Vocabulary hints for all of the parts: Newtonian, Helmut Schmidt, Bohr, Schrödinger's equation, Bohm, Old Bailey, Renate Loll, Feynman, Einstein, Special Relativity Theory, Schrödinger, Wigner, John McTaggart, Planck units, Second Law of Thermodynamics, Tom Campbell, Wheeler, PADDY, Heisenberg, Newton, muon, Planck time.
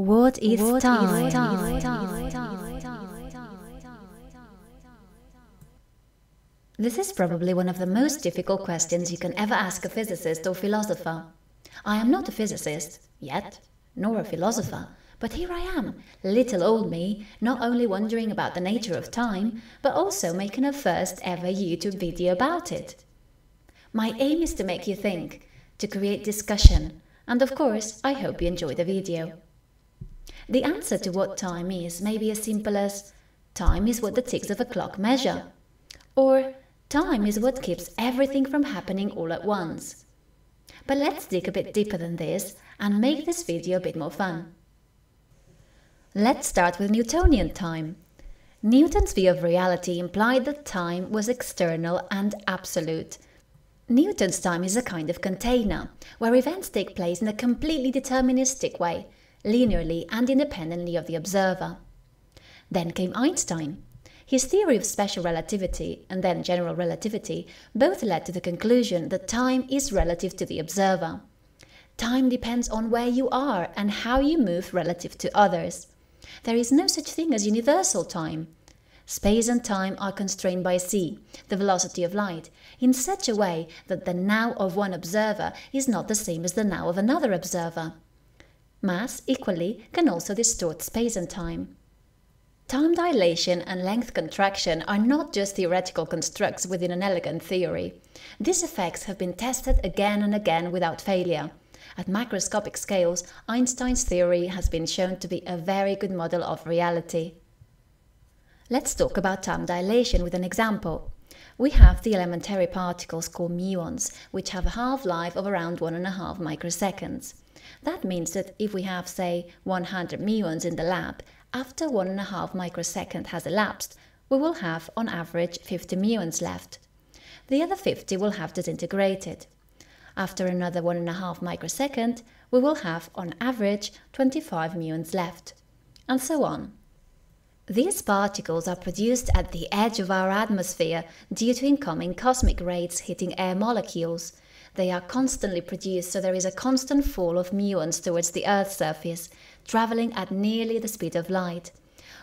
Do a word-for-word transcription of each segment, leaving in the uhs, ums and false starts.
What is what time? Is time? Is time? Is time? Is time? This is probably one of the most difficult questions you can ever ask a physicist or philosopher. I am not a physicist, yet, nor a philosopher, but here I am, little old me, not only wondering about the nature of time, but also making a first ever YouTube video about it. My aim is to make you think, to create discussion, and of course, I hope you enjoy the video. The answer to what time is may be as simple as, time is what the ticks of a clock measure, or time is what keeps everything from happening all at once. But let's dig a bit deeper than this and make this video a bit more fun. Let's start with Newtonian time. Newton's view of reality implied that time was external and absolute. Newton's time is a kind of container, where events take place in a completely deterministic way, linearly and independently of the observer. Then came Einstein. His theory of special relativity and then general relativity both led to the conclusion that time is relative to the observer. Time depends on where you are and how you move relative to others. There is no such thing as universal time. Space and time are constrained by c, the velocity of light, in such a way that the now of one observer is not the same as the now of another observer. Mass, equally, can also distort space and time. Time dilation and length contraction are not just theoretical constructs within an elegant theory. These effects have been tested again and again without failure. At macroscopic scales, Einstein's theory has been shown to be a very good model of reality. Let's talk about time dilation with an example. We have the elementary particles called muons, which have a half-life of around one and a half microseconds. That means that if we have, say, one hundred muons in the lab, after one and a half microsecond has elapsed, we will have, on average, fifty muons left. The other fifty will have disintegrated. After another one and a half microsecond, we will have, on average, twenty-five muons left. And so on. These particles are produced at the edge of our atmosphere due to incoming cosmic rays hitting air molecules. They are constantly produced, so there is a constant fall of muons towards the Earth's surface, traveling at nearly the speed of light.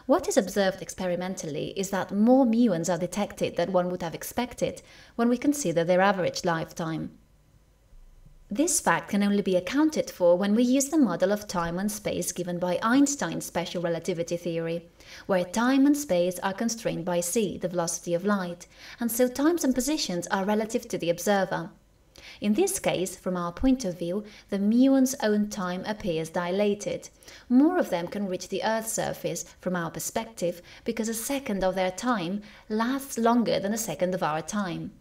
What is observed experimentally is that more muons are detected than one would have expected when we consider their average lifetime. This fact can only be accounted for when we use the model of time and space given by Einstein's special relativity theory, where time and space are constrained by c, the velocity of light, and so times and positions are relative to the observer. In this case, from our point of view, the muon's own time appears dilated. More of them can reach the Earth's surface, from our perspective, because a second of their time lasts longer than a second of our time.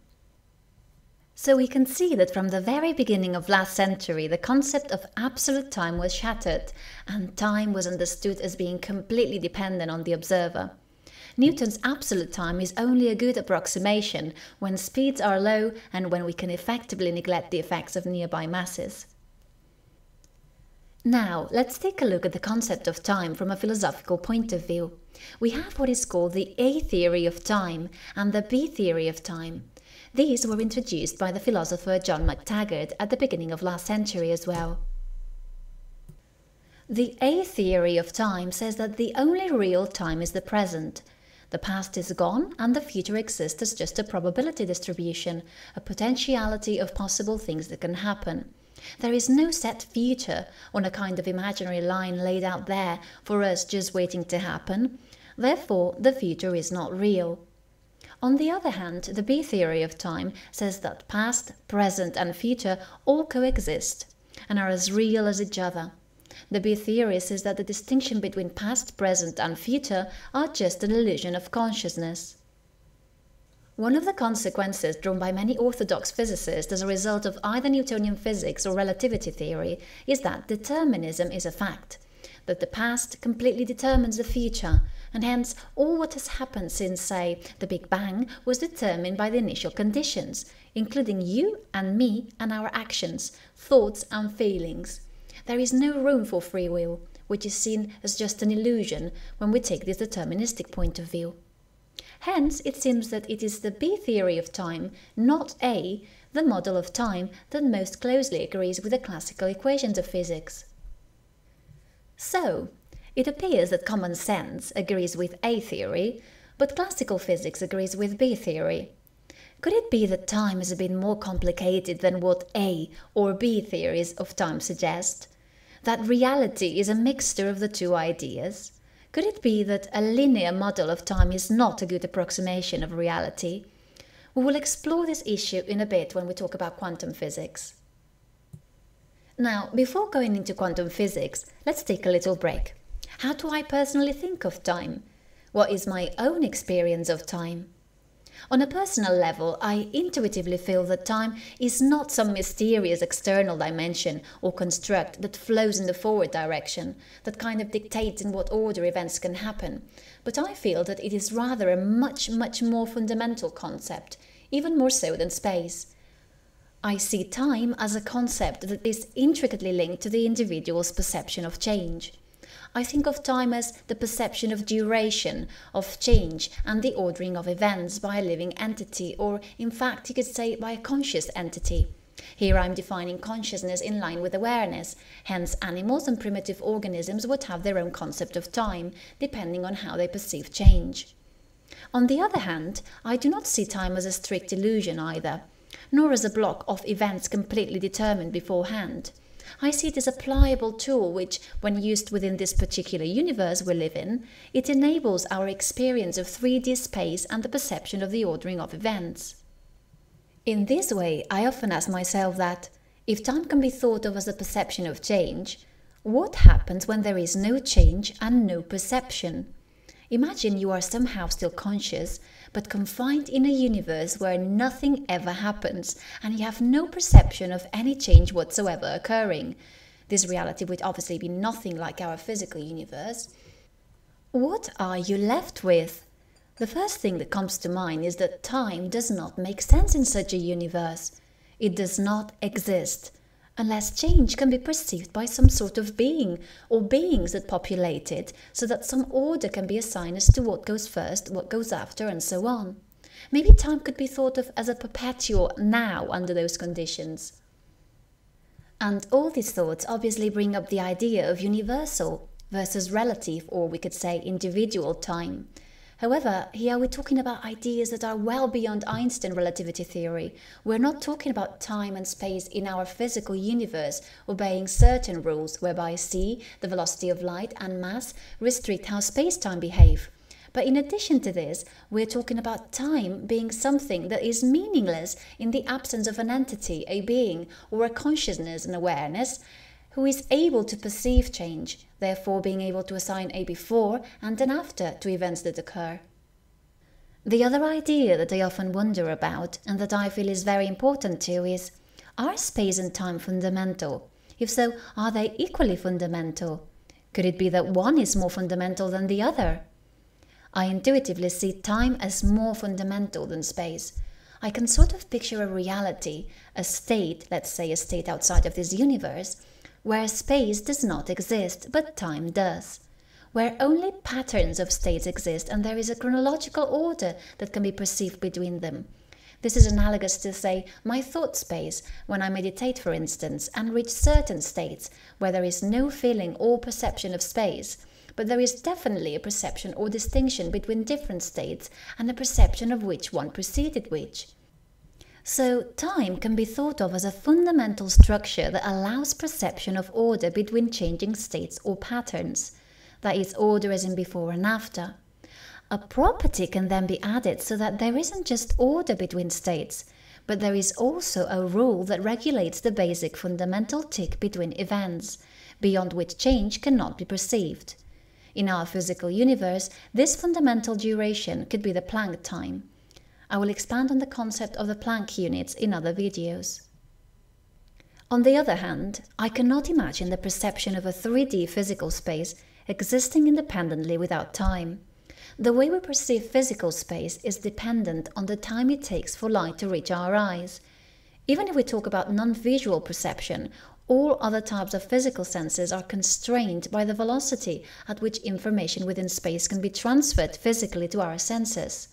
So we can see that from the very beginning of last century, the concept of absolute time was shattered, and time was understood as being completely dependent on the observer. Newton's absolute time is only a good approximation when speeds are low and when we can effectively neglect the effects of nearby masses. Now, let's take a look at the concept of time from a philosophical point of view. We have what is called the A theory of time and the B theory of time. These were introduced by the philosopher John McTaggart at the beginning of last century as well. The A theory of time says that the only real time is the present. The past is gone and the future exists as just a probability distribution, a potentiality of possible things that can happen. There is no set future on a kind of imaginary line laid out there for us just waiting to happen. Therefore, the future is not real. On the other hand, the B theory of time says that past, present and future all coexist and are as real as each other. The B theory says that the distinction between past, present and future are just an illusion of consciousness. One of the consequences drawn by many orthodox physicists as a result of either Newtonian physics or relativity theory is that determinism is a fact, that the past completely determines the future, and hence all what has happened since, say, the Big Bang was determined by the initial conditions, including you and me and our actions, thoughts and feelings. There is no room for free will, which is seen as just an illusion when we take this deterministic point of view. Hence, it seems that it is the B theory of time, not A, the model of time that most closely agrees with the classical equations of physics. So, it appears that common sense agrees with A theory, but classical physics agrees with B theory. Could it be that time is a bit more complicated than what A or B theories of time suggest? That reality is a mixture of the two ideas? Could it be that a linear model of time is not a good approximation of reality? We will explore this issue in a bit when we talk about quantum physics. Now, before going into quantum physics, let's take a little break. How do I personally think of time? What is my own experience of time? On a personal level, I intuitively feel that time is not some mysterious external dimension or construct that flows in the forward direction, that kind of dictates in what order events can happen, but I feel that it is rather a much, much more fundamental concept, even more so than space. I see time as a concept that is intricately linked to the individual's perception of change. I think of time as the perception of duration, of change, and the ordering of events by a living entity, or in fact you could say by a conscious entity. Here I'm defining consciousness in line with awareness, hence animals and primitive organisms would have their own concept of time, depending on how they perceive change. On the other hand, I do not see time as a strict illusion either, nor as a block of events completely determined beforehand. I see it as a pliable tool which, when used within this particular universe we live in, it enables our experience of three D space and the perception of the ordering of events. In this way, I often ask myself that, if time can be thought of as the perception of change, what happens when there is no change and no perception? Imagine you are somehow still conscious, but confined in a universe where nothing ever happens and you have no perception of any change whatsoever occurring. This reality would obviously be nothing like our physical universe. What are you left with? The first thing that comes to mind is that time does not make sense in such a universe. It does not exist, unless change can be perceived by some sort of being or beings that populate it, so that some order can be assigned as to what goes first, what goes after, and so on. Maybe time could be thought of as a perpetual now under those conditions. And all these thoughts obviously bring up the idea of universal versus relative, or we could say individual time. However, here we're talking about ideas that are well beyond Einstein relativity theory. We're not talking about time and space in our physical universe obeying certain rules whereby c, the velocity of light, and mass restrict how space-time behave. But in addition to this, we're talking about time being something that is meaningless in the absence of an entity, a being, or a consciousness and awareness, who is able to perceive change, therefore being able to assign a before and an after to events that occur. The other idea that I often wonder about, and that I feel is very important too, is, are space and time fundamental? If so, are they equally fundamental? Could it be that one is more fundamental than the other? I intuitively see time as more fundamental than space. I can sort of picture a reality, a state, let's say a state outside of this universe, where space does not exist, but time does. Where only patterns of states exist and there is a chronological order that can be perceived between them. This is analogous to, say, my thought space, when I meditate, for instance, and reach certain states where there is no feeling or perception of space, but there is definitely a perception or distinction between different states and a perception of which one preceded which. So, time can be thought of as a fundamental structure that allows perception of order between changing states or patterns, that is, order as in before and after. A property can then be added so that there isn't just order between states, but there is also a rule that regulates the basic fundamental tick between events, beyond which change cannot be perceived. In our physical universe, this fundamental duration could be the Planck time. I will expand on the concept of the Planck units in other videos. On the other hand, I cannot imagine the perception of a three D physical space existing independently without time. The way we perceive physical space is dependent on the time it takes for light to reach our eyes. Even if we talk about non-visual perception, all other types of physical senses are constrained by the velocity at which information within space can be transferred physically to our senses.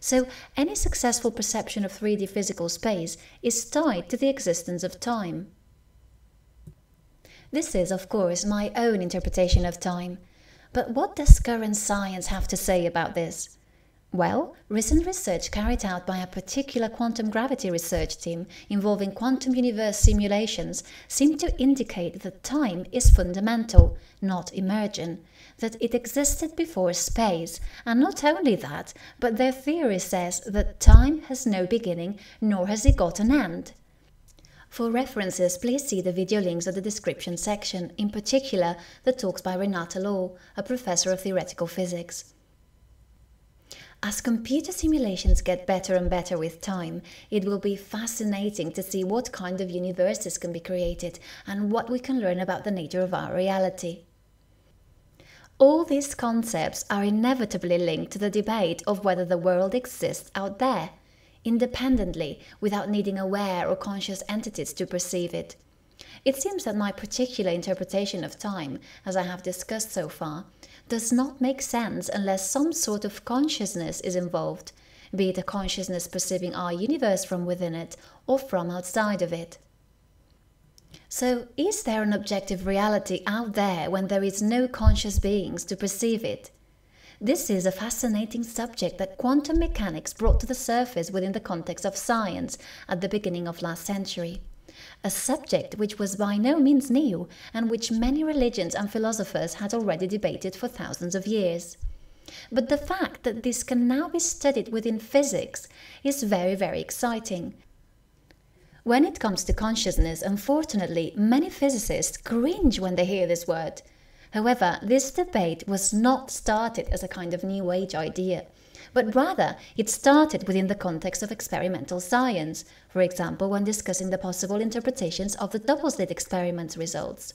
So, any successful perception of three D physical space is tied to the existence of time. This is, of course, my own interpretation of time. But what does current science have to say about this? Well, recent research carried out by a particular quantum gravity research team involving quantum universe simulations seemed to indicate that time is fundamental, not emergent, that it existed before space, and not only that, but their theory says that time has no beginning, nor has it got an end. For references, please see the video links at the description section, in particular the talks by Renate Loll, a professor of theoretical physics. As computer simulations get better and better with time, it will be fascinating to see what kind of universes can be created and what we can learn about the nature of our reality. All these concepts are inevitably linked to the debate of whether the world exists out there, independently, without needing aware or conscious entities to perceive it. It seems that my particular interpretation of time, as I have discussed so far, does not make sense unless some sort of consciousness is involved, be it a consciousness perceiving our universe from within it or from outside of it. So, is there an objective reality out there when there is no conscious beings to perceive it? This is a fascinating subject that quantum mechanics brought to the surface within the context of science at the beginning of last century. A subject which was by no means new and which many religions and philosophers had already debated for thousands of years. But the fact that this can now be studied within physics is very, very exciting. When it comes to consciousness, unfortunately, many physicists cringe when they hear this word. However, this debate was not started as a kind of New Age idea, but rather it started within the context of experimental science, for example when discussing the possible interpretations of the double-slit experiment results.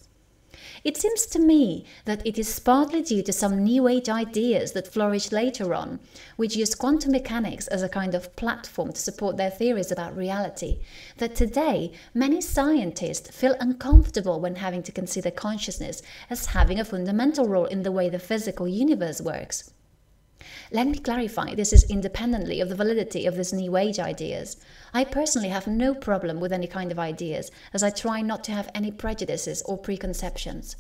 It seems to me that it is partly due to some New Age ideas that flourished later on, which used quantum mechanics as a kind of platform to support their theories about reality, that today many scientists feel uncomfortable when having to consider consciousness as having a fundamental role in the way the physical universe works. Let me clarify, this is independently of the validity of these New Age ideas. I personally have no problem with any kind of ideas, as I try not to have any prejudices or preconceptions.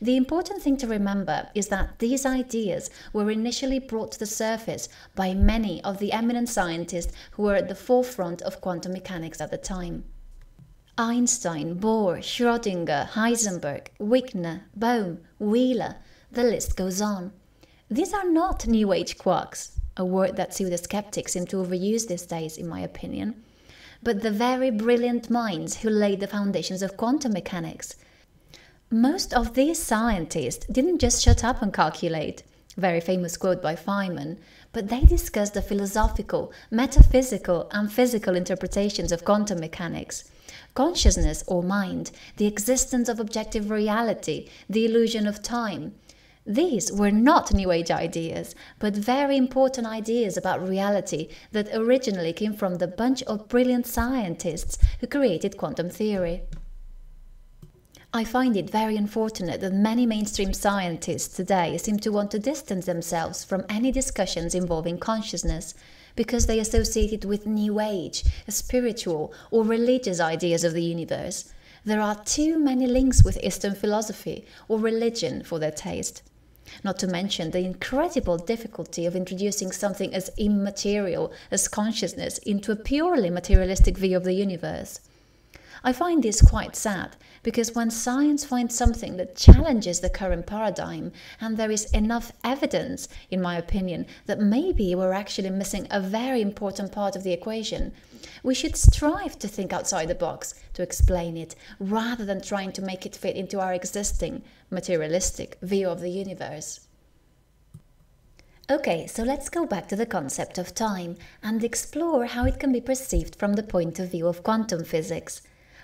The important thing to remember is that these ideas were initially brought to the surface by many of the eminent scientists who were at the forefront of quantum mechanics at the time. Einstein, Bohr, Schrödinger, Heisenberg, Wigner, Bohm, Wheeler, the list goes on. These are not New Age quarks, a word that pseudo-skeptics seem to overuse these days, in my opinion, but the very brilliant minds who laid the foundations of quantum mechanics. Most of these scientists didn't just shut up and calculate, very famous quote by Feynman, but they discussed the philosophical, metaphysical and physical interpretations of quantum mechanics. Consciousness or mind, the existence of objective reality, the illusion of time. These were not New Age ideas, but very important ideas about reality that originally came from the bunch of brilliant scientists who created quantum theory. I find it very unfortunate that many mainstream scientists today seem to want to distance themselves from any discussions involving consciousness, because they associate it with New Age, spiritual or religious ideas of the universe. There are too many links with Eastern philosophy or religion for their taste. Not to mention the incredible difficulty of introducing something as immaterial as consciousness into a purely materialistic view of the universe. I find this quite sad, because when science finds something that challenges the current paradigm, and there is enough evidence, in my opinion, that maybe we're actually missing a very important part of the equation, we should strive to think outside the box, to explain it, rather than trying to make it fit into our existing, materialistic view of the universe. Okay, so let's go back to the concept of time and explore how it can be perceived from the point of view of quantum physics.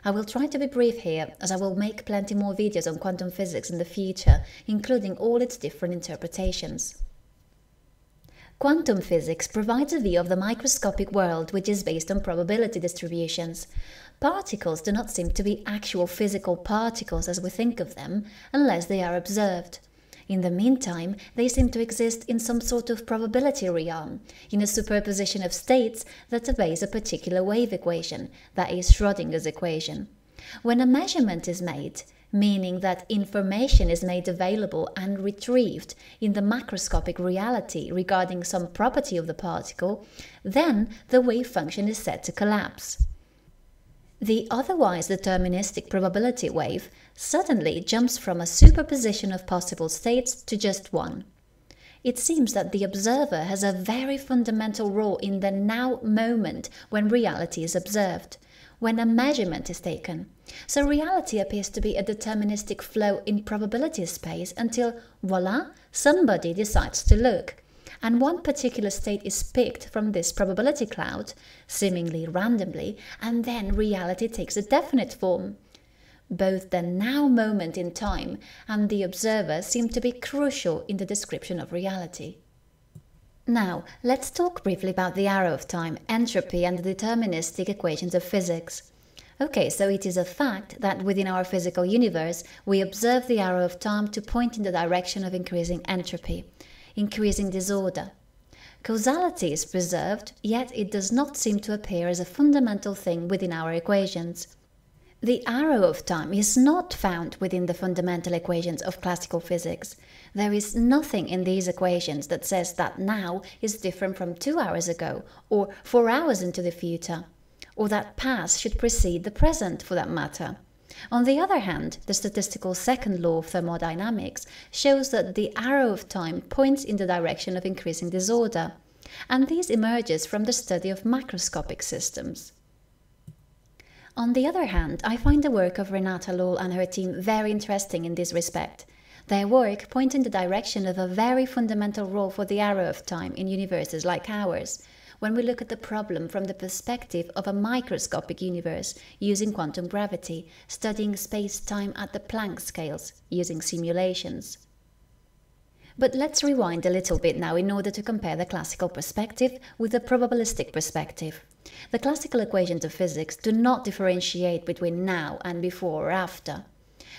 I will try to be brief here, as I will make plenty more videos on quantum physics in the future, including all its different interpretations. Quantum physics provides a view of the microscopic world which is based on probability distributions. Particles do not seem to be actual physical particles as we think of them, unless they are observed. In the meantime, they seem to exist in some sort of probability realm, in a superposition of states that obeys a particular wave equation, that is Schrödinger's equation. When a measurement is made, meaning that information is made available and retrieved in the macroscopic reality regarding some property of the particle, then the wave function is said to collapse. The otherwise deterministic probability wave suddenly jumps from a superposition of possible states to just one. It seems that the observer has a very fundamental role in the now moment when reality is observed, when a measurement is taken. So reality appears to be a deterministic flow in probability space until, voila, somebody decides to look, and one particular state is picked from this probability cloud, seemingly randomly, and then reality takes a definite form. Both the now moment in time and the observer seem to be crucial in the description of reality. Now, let's talk briefly about the arrow of time, entropy and the deterministic equations of physics. Okay, so it is a fact that within our physical universe, we observe the arrow of time to point in the direction of increasing entropy, increasing disorder. Causality is preserved, yet it does not seem to appear as a fundamental thing within our equations. The arrow of time is not found within the fundamental equations of classical physics. There is nothing in these equations that says that now is different from two hours ago, or four hours into the future, or that past should precede the present, for that matter. On the other hand, the statistical second law of thermodynamics shows that the arrow of time points in the direction of increasing disorder, and this emerges from the study of macroscopic systems. On the other hand, I find the work of Renate Loll and her team very interesting in this respect. Their work points in the direction of a very fundamental role for the arrow of time in universes like ours, when we look at the problem from the perspective of a microscopic universe using quantum gravity, studying space-time at the Planck scales, using simulations. But let's rewind a little bit now in order to compare the classical perspective with the probabilistic perspective. The classical equations of physics do not differentiate between now and before or after.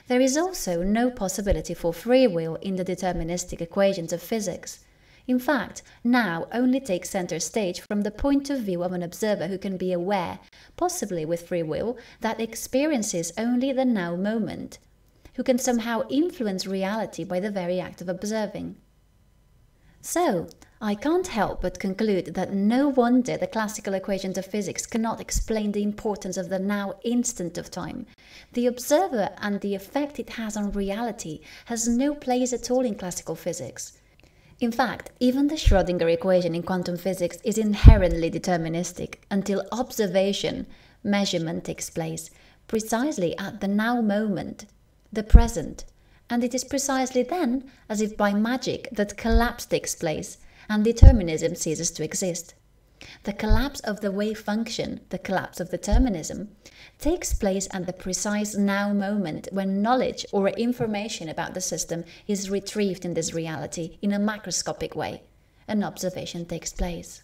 There is also no possibility for free will in the deterministic equations of physics. In fact, now only takes center stage from the point of view of an observer who can be aware, possibly with free will, that experiences only the now moment, who can somehow influence reality by the very act of observing. So, I can't help but conclude that no wonder the classical equations of physics cannot explain the importance of the now instant of time. The observer and the effect it has on reality has no place at all in classical physics. In fact, even the Schrödinger equation in quantum physics is inherently deterministic until observation, measurement takes place, precisely at the now moment, the present, and it is precisely then, as if by magic, that collapse takes place, and determinism ceases to exist. The collapse of the wave function, the collapse of determinism, takes place at the precise now moment when knowledge or information about the system is retrieved in this reality in a macroscopic way. An observation takes place.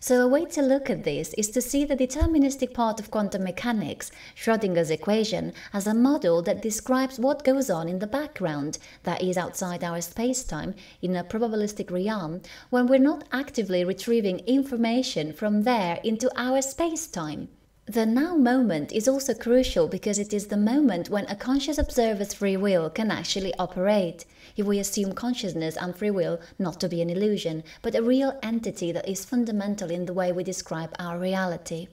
So a way to look at this is to see the deterministic part of quantum mechanics, Schrödinger's equation, as a model that describes what goes on in the background, that is outside our space-time, in a probabilistic realm, when we're not actively retrieving information from there into our space-time. The now moment is also crucial because it is the moment when a conscious observer's free will can actually operate, if we assume consciousness and free will not to be an illusion, but a real entity that is fundamental in the way we describe our reality.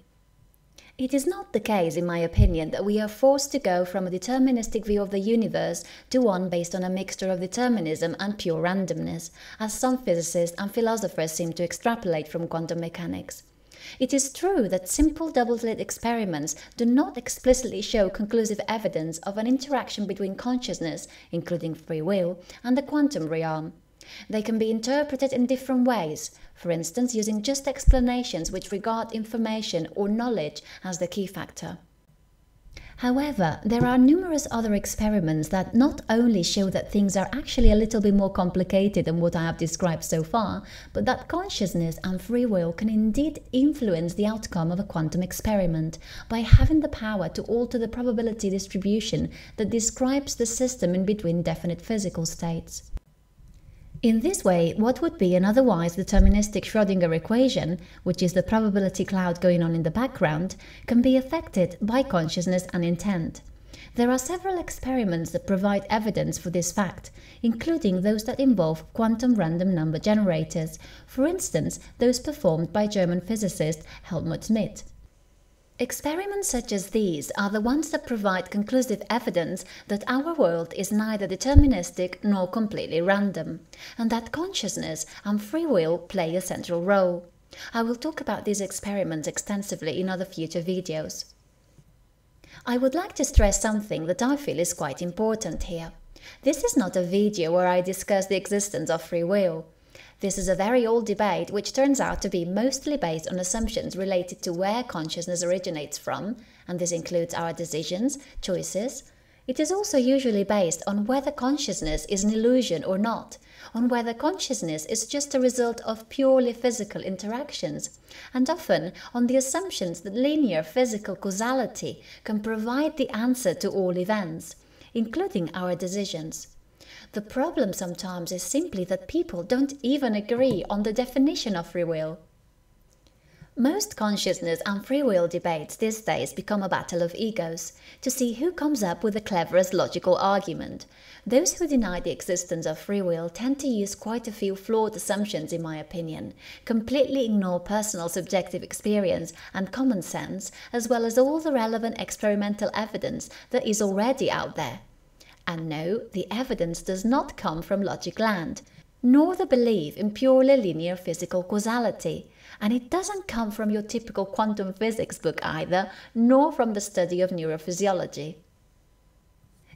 It is not the case, in my opinion, that we are forced to go from a deterministic view of the universe to one based on a mixture of determinism and pure randomness, as some physicists and philosophers seem to extrapolate from quantum mechanics. It is true that simple double-slit experiments do not explicitly show conclusive evidence of an interaction between consciousness, including free will, and the quantum realm. They can be interpreted in different ways, for instance using just explanations which regard information or knowledge as the key factor. However, there are numerous other experiments that not only show that things are actually a little bit more complicated than what I have described so far, but that consciousness and free will can indeed influence the outcome of a quantum experiment by having the power to alter the probability distribution that describes the system in between definite physical states. In this way, what would be an otherwise deterministic Schrödinger equation, which is the probability cloud going on in the background, can be affected by consciousness and intent. There are several experiments that provide evidence for this fact, including those that involve quantum random number generators, for instance those performed by German physicist Helmut Schmidt. Experiments such as these are the ones that provide conclusive evidence that our world is neither deterministic nor completely random, and that consciousness and free will play a central role. I will talk about these experiments extensively in other future videos. I would like to stress something that I feel is quite important here. This is not a video where I discuss the existence of free will. This is a very old debate which turns out to be mostly based on assumptions related to where consciousness originates from, and this includes our decisions, choices. It is also usually based on whether consciousness is an illusion or not, on whether consciousness is just a result of purely physical interactions, and often on the assumptions that linear physical causality can provide the answer to all events, including our decisions. The problem sometimes is simply that people don't even agree on the definition of free will. Most consciousness and free will debates these days become a battle of egos, to see who comes up with the cleverest logical argument. Those who deny the existence of free will tend to use quite a few flawed assumptions, in my opinion, completely ignore personal subjective experience and common sense, as well as all the relevant experimental evidence that is already out there. And no, the evidence does not come from logic land, nor the belief in purely linear physical causality, and it doesn't come from your typical quantum physics book either, nor from the study of neurophysiology.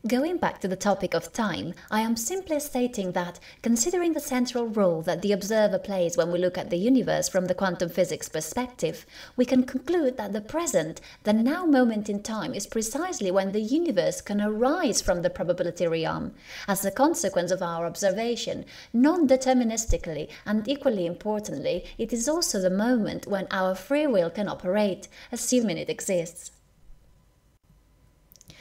Going back to the topic of time, I am simply stating that, considering the central role that the observer plays when we look at the universe from the quantum physics perspective, we can conclude that the present, the now moment in time, is precisely when the universe can arise from the probability realm, as a consequence of our observation, non-deterministically, and equally importantly, it is also the moment when our free will can operate, assuming it exists.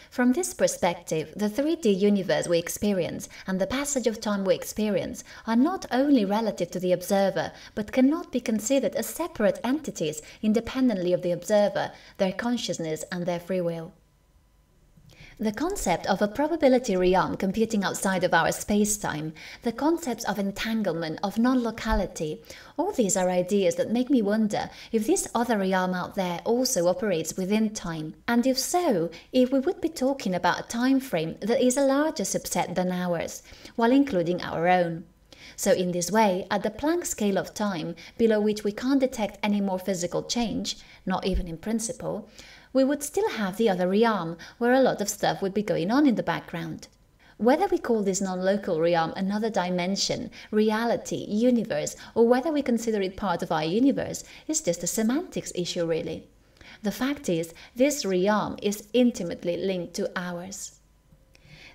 From this perspective, the three D universe we experience and the passage of time we experience are not only relative to the observer, but cannot be considered as separate entities independently of the observer, their consciousness and their free will. The concept of a probability realm computing outside of our space-time, the concepts of entanglement, of non-locality, all these are ideas that make me wonder if this other realm out there also operates within time, and if so, if we would be talking about a time frame that is a larger subset than ours, while including our own. So in this way, at the Planck scale of time, below which we can't detect any more physical change, not even in principle, we would still have the other realm, where a lot of stuff would be going on in the background. Whether we call this non-local realm another dimension, reality, universe, or whether we consider it part of our universe is just a semantics issue, really. The fact is, this realm is intimately linked to ours.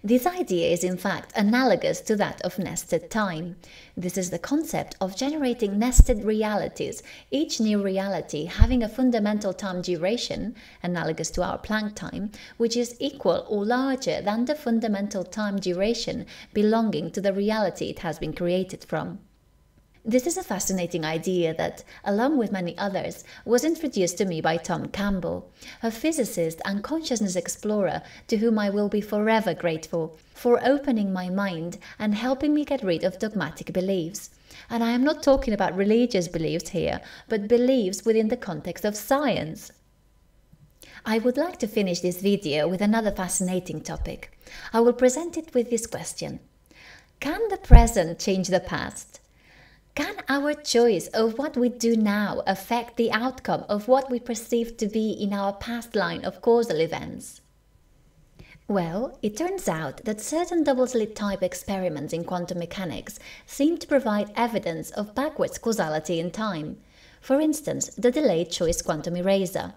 This idea is in fact analogous to that of nested time. This is the concept of generating nested realities, each new reality having a fundamental time duration, analogous to our Planck time, which is equal or larger than the fundamental time duration belonging to the reality it has been created from. This is a fascinating idea that, along with many others, was introduced to me by Tom Campbell, a physicist and consciousness explorer to whom I will be forever grateful for opening my mind and helping me get rid of dogmatic beliefs. And I am not talking about religious beliefs here, but beliefs within the context of science. I would like to finish this video with another fascinating topic. I will present it with this question: can the present change the past? Can our choice of what we do now affect the outcome of what we perceive to be in our past line of causal events? Well, it turns out that certain double-slit type experiments in quantum mechanics seem to provide evidence of backwards causality in time. For instance, the delayed choice quantum eraser.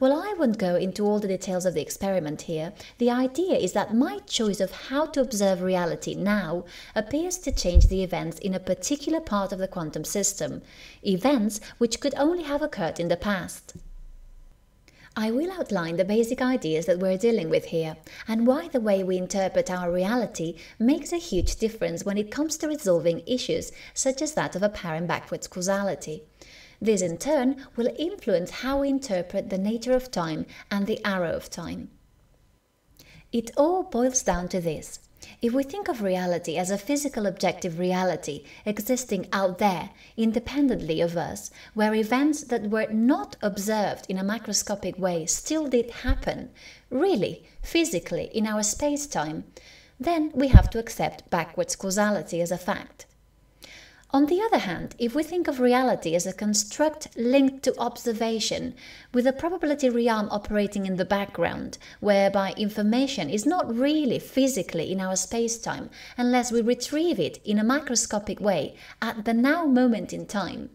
While I won't go into all the details of the experiment here, the idea is that my choice of how to observe reality now appears to change the events in a particular part of the quantum system, events which could only have occurred in the past. I will outline the basic ideas that we're dealing with here, and why the way we interpret our reality makes a huge difference when it comes to resolving issues such as that of apparent backwards causality. This in turn will influence how we interpret the nature of time and the arrow of time. It all boils down to this. If we think of reality as a physical objective reality existing out there, independently of us, where events that were not observed in a macroscopic way still did happen, really, physically, in our space-time, then we have to accept backwards causality as a fact. On the other hand, if we think of reality as a construct linked to observation, with a probability realm operating in the background, whereby information is not really physically in our space-time unless we retrieve it in a macroscopic way at the now moment in time,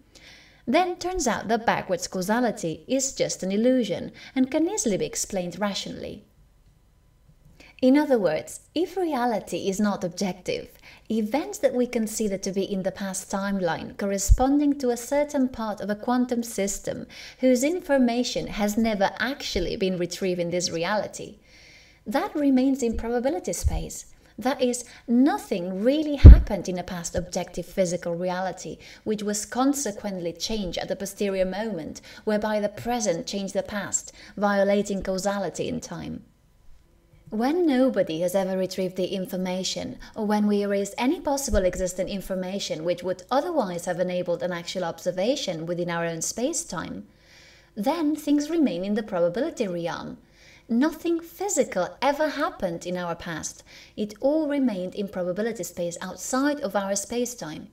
then turns out that backwards causality is just an illusion and can easily be explained rationally. In other words, if reality is not objective, events that we consider to be in the past timeline corresponding to a certain part of a quantum system whose information has never actually been retrieved in this reality, that remains in probability space. That is, nothing really happened in a past objective physical reality, which was consequently changed at a posterior moment, whereby the present changed the past, violating causality in time. When nobody has ever retrieved the information, or when we erase any possible existent information which would otherwise have enabled an actual observation within our own space-time, then things remain in the probability realm. Nothing physical ever happened in our past. It all remained in probability space outside of our space-time.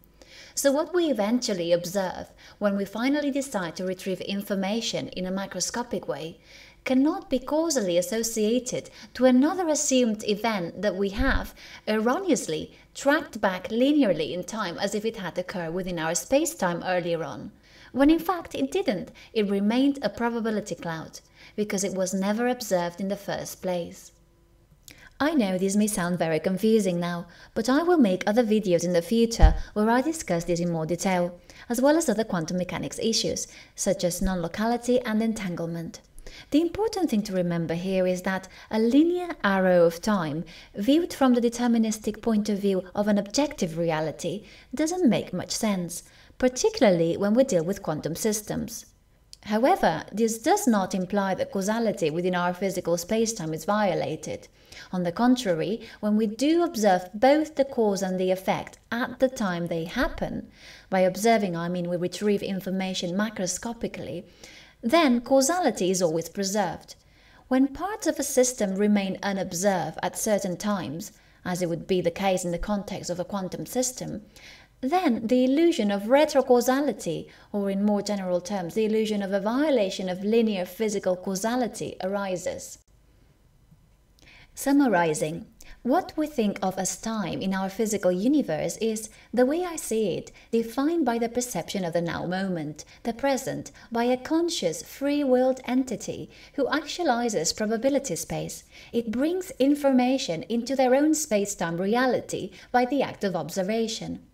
So what we eventually observe, when we finally decide to retrieve information in a macroscopic way, cannot be causally associated to another assumed event that we have erroneously tracked back linearly in time as if it had occurred within our space-time earlier on, when in fact it didn't. It remained a probability cloud, because it was never observed in the first place. I know this may sound very confusing now, but I will make other videos in the future where I discuss this in more detail, as well as other quantum mechanics issues, such as non-locality and entanglement. The important thing to remember here is that a linear arrow of time, viewed from the deterministic point of view of an objective reality, doesn't make much sense, particularly when we deal with quantum systems. However, this does not imply that causality within our physical spacetime is violated. On the contrary, when we do observe both the cause and the effect at the time they happen, by observing I mean we retrieve information macroscopically, then causality is always preserved. When parts of a system remain unobserved at certain times, as it would be the case in the context of a quantum system, then the illusion of retrocausality, or in more general terms, the illusion of a violation of linear physical causality, arises. Summarizing, what we think of as time in our physical universe is, the way I see it, defined by the perception of the now moment, the present, by a conscious, free-willed entity who actualizes probability space. It brings information into their own space-time reality by the act of observation.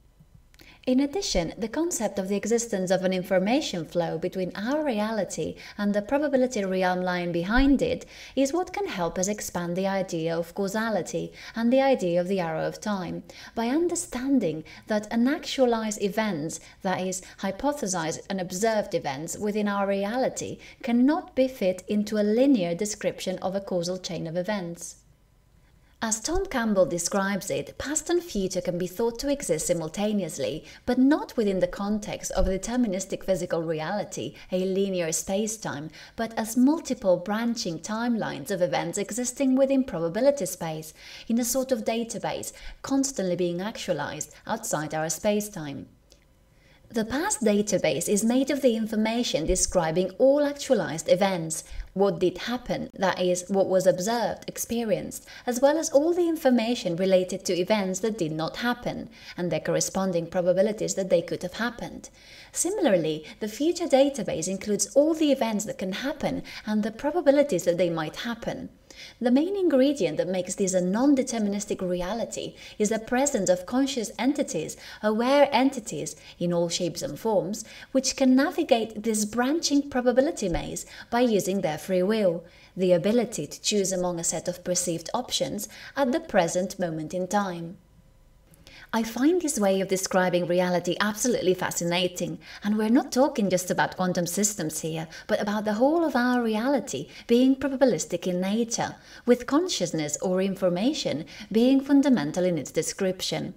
In addition, the concept of the existence of an information flow between our reality and the probability realm lying behind it is what can help us expand the idea of causality and the idea of the arrow of time, by understanding that unactualized events, that is, hypothesized and observed events within our reality, cannot be fit into a linear description of a causal chain of events. As Tom Campbell describes it, past and future can be thought to exist simultaneously, but not within the context of a deterministic physical reality, a linear space-time, but as multiple branching timelines of events existing within probability space, in a sort of database, constantly being actualized outside our space-time. The past database is made of the information describing all actualized events, what did happen, that is, what was observed, experienced, as well as all the information related to events that did not happen, and their corresponding probabilities that they could have happened. Similarly, the future database includes all the events that can happen and the probabilities that they might happen. The main ingredient that makes this a non-deterministic reality is the presence of conscious entities, aware entities, in all shapes and forms, which can navigate this branching probability maze by using their free will, the ability to choose among a set of perceived options at the present moment in time. I find this way of describing reality absolutely fascinating, and we're not talking just about quantum systems here, but about the whole of our reality being probabilistic in nature, with consciousness or information being fundamental in its description.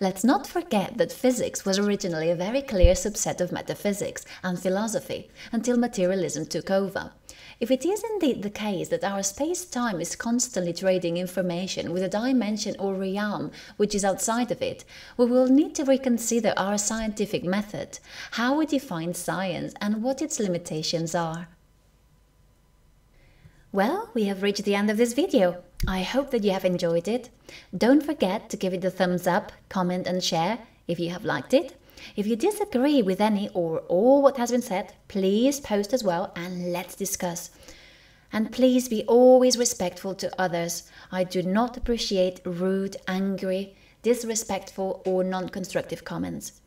Let's not forget that physics was originally a very clear subset of metaphysics and philosophy until materialism took over. If it is indeed the case that our space-time is constantly trading information with a dimension or realm which is outside of it, we will need to reconsider our scientific method, how we define science and what its limitations are. Well, we have reached the end of this video. I hope that you have enjoyed it. Don't forget to give it a thumbs up, comment and share if you have liked it. If you disagree with any or all what has been said, please post as well and let's discuss. And please be always respectful to others. I do not appreciate rude, angry, disrespectful or non-constructive comments.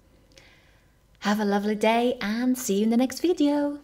Have a lovely day and see you in the next video.